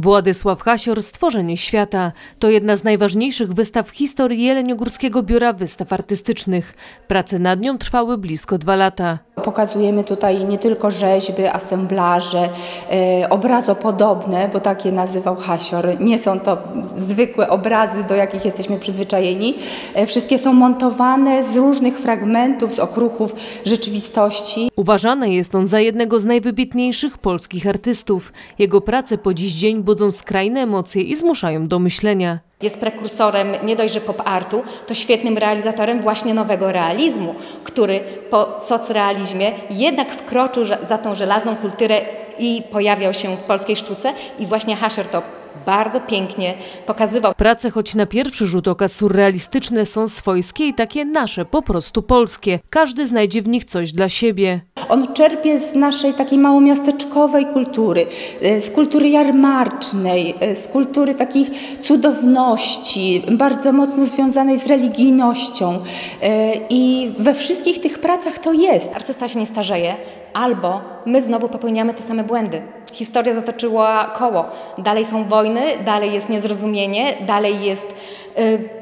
Władysław Hasior, Stworzenie Świata to jedna z najważniejszych wystaw w historii Jeleniogórskiego Biura Wystaw Artystycznych. Prace nad nią trwały blisko 2 lata. Pokazujemy tutaj nie tylko rzeźby, asemblaże, obrazopodobne, bo takie nazywał Hasior. Nie są to zwykłe obrazy, do jakich jesteśmy przyzwyczajeni. Wszystkie są montowane z różnych fragmentów, z okruchów rzeczywistości. Uważany jest on za jednego z najwybitniejszych polskich artystów. Jego prace po dziś dzień budzą skrajne emocje i zmuszają do myślenia. Jest prekursorem nie dość, że pop-artu, to świetnym realizatorem właśnie nowego realizmu, który po socrealizmie jednak wkroczył za tą żelazną kulturę i pojawiał się w polskiej sztuce i właśnie Hasior to bardzo pięknie pokazywał. Prace, choć na pierwszy rzut oka surrealistyczne, są swojskie i takie nasze, po prostu polskie. Każdy znajdzie w nich coś dla siebie. On czerpie z naszej takiej małomiasteczkowej kultury, z kultury jarmarcznej, z kultury takich cudowności, bardzo mocno związanej z religijnością. I we wszystkich tych pracach to jest. Artysta się nie starzeje, albo my znowu popełniamy te same błędy. Historia zatoczyła koło. Dalej są wojny, dalej jest niezrozumienie, dalej jest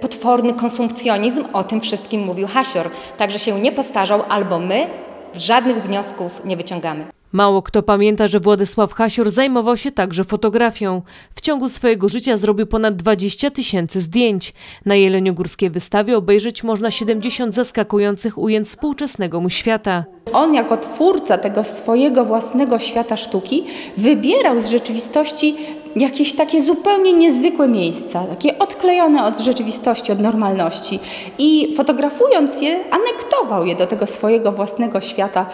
potworny konsumpcjonizm. O tym wszystkim mówił Hasior. Także się nie postarzał, albo my żadnych wniosków nie wyciągamy. Mało kto pamięta, że Władysław Hasior zajmował się także fotografią. W ciągu swojego życia zrobił ponad 20 000 zdjęć. Na jeleniogórskiej wystawie obejrzeć można 70 zaskakujących ujęć współczesnego mu świata. On jako twórca tego swojego własnego świata sztuki wybierał z rzeczywistości jakieś takie zupełnie niezwykłe miejsca, takie odklejone od rzeczywistości, od normalności, i fotografując je, anektował je do tego swojego własnego świata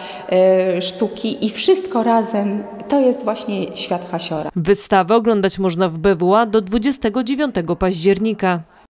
sztuki, i wszystko razem to jest właśnie świat Hasiora. Wystawę oglądać można w BWA do 29 października.